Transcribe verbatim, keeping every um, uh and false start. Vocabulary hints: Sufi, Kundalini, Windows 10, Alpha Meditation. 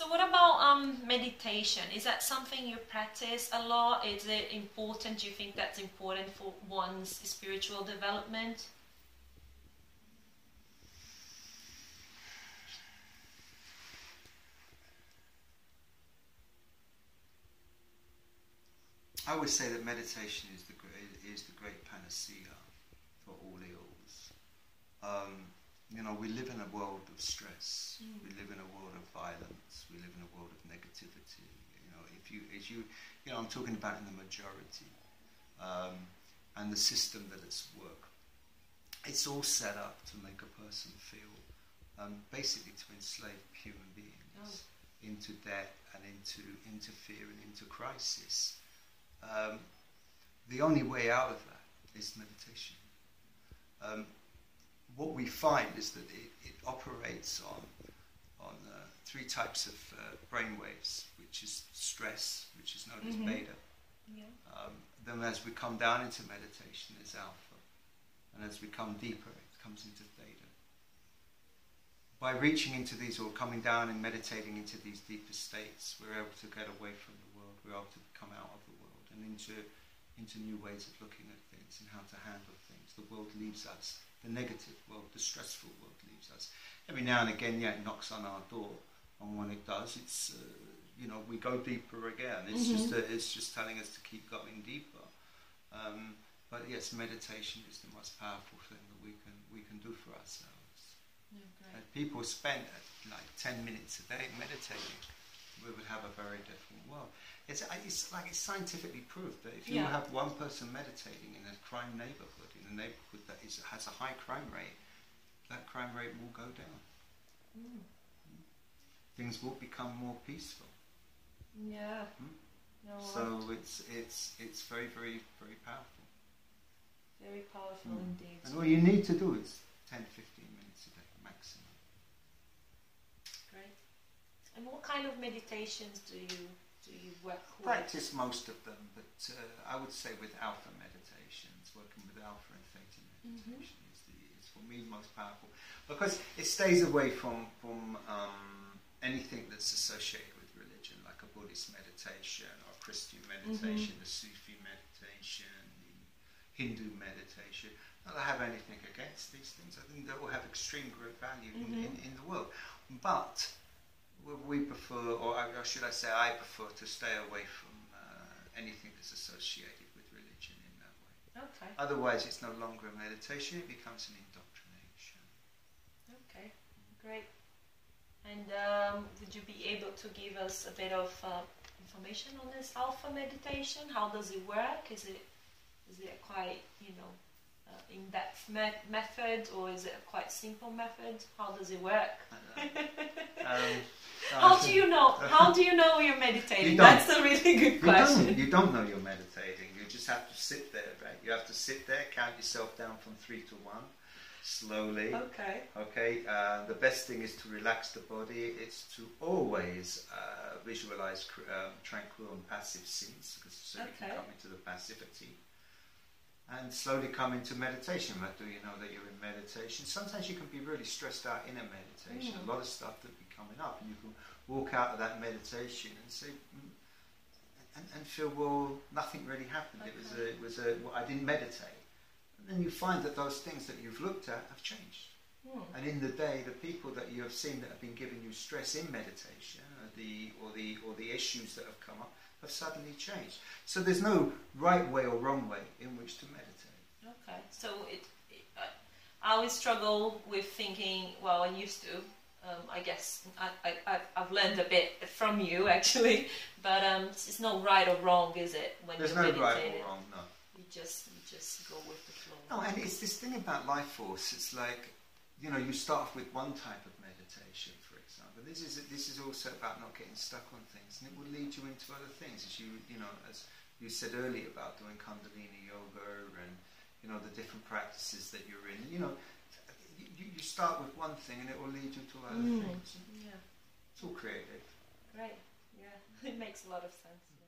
So what about um, meditation? Is that something you practice a lot? Is it important? Do you think that's important for one's spiritual development? I would say that meditation is the is the great panacea for all ills. Um, You know, we live in a world of stress. Mm. We live in a world of violence. We live in a world of negativity. You know, if you, as you, you know, I'm talking about in the majority, um, and the system that it's work. It's all set up to make a person feel, um, basically, to enslave human beings oh. into debt and into into fear and into crisis. Um, the only way out of that is meditation. Um, What we find is that it, it operates on on uh, three types of uh, brain waves, which is stress, which is known mm-hmm. as beta. Yeah. Um, then as we come down into meditation, it's alpha. And as we come deeper, it comes into theta. By reaching into these, or coming down and meditating into these deeper states, we're able to get away from the world, we're able to come out of the world, and into, into new ways of looking at things and how to handle things. The world leaves us. The negative world, the stressful world leaves us. Every now and again, yeah, it knocks on our door, and when it does, it's uh, you know, we go deeper again. It's mm-hmm. just uh, it's just telling us to keep going deeper. Um, but yes, meditation is the most powerful thing that we can we can do for ourselves. Okay. And people spend uh, like ten minutes a day meditating. We would have a very different world. It's, it's like it's scientifically proved that if you yeah. have one person meditating in a crime neighbourhood, in a neighbourhood that is, has a high crime rate, that crime rate will go down. Mm. Things will become more peaceful. Yeah. Mm. No, so right. it's it's it's very very very powerful. Very powerful mm. indeed. And all you need to do is ten, fifteen minutes a day maximum. Great. And what kind of meditations do you do you work with? Practice most of them, but uh, I would say with alpha meditations, working with alpha and theta meditation mm-hmm. is, the, is for me most powerful, because it stays away from from um, anything that's associated with religion, like a Buddhist meditation or a Christian meditation, mm-hmm. the Sufi meditation, the Hindu meditation. Not that I have anything against these things. I think they all have extreme great value mm-hmm. in, in, in the world, but we prefer, or should I say, I prefer to stay away from uh, anything that's associated with religion in that way. Okay. Otherwise, it's no longer a meditation; it becomes an indoctrination. Okay, great. And um, would you be able to give us a bit of uh, information on this alpha meditation? How does it work? Is it is it quite you know uh, in-depth me method, or is it a quite simple method? How does it work? I don't know. um, How do you know? How do you know you're meditating? You That's a really good question. You don't, you don't know you're meditating. You just have to sit there, right? You have to sit there, count yourself down from three to one, slowly. Okay. Okay. Uh, the best thing is to relax the body. It's to always uh, visualize um, tranquil and passive scenes, because so okay. you can come into the passivity. And slowly come into meditation. But do you know that you're in meditation? Sometimes you can be really stressed out in a meditation. Mm. A lot of stuff that be coming up, and you can walk out of that meditation and say, and, and feel, well, nothing really happened. Okay. It was a, it was a, well, I didn't meditate. And then you find that those things that you've looked at have changed. Mm. And in the day, the people that you have seen that have been giving you stress in meditation, or the or the or the issues that have come up, have suddenly changed. So there's no right way or wrong way in which to meditate. Okay, so it, it, uh, I always struggle with thinking, well, I used to, um, I guess, I, I, I've learned a bit from you actually, but um, it's no right or wrong, is it? When there's no meditating, right or wrong, no. You just, you just go with the flow. No, and it's this thing about life force, it's like, you know, you start off with one type of meditation, for example. This is this is also about not getting stuck on things, and it will lead you into other things. As you you know, as you said earlier about doing Kundalini yoga and you know the different practices that you're in. You know, you, you start with one thing, and it will lead you to other mm. things. Yeah, it's all creative. Right. Yeah, it makes a lot of sense.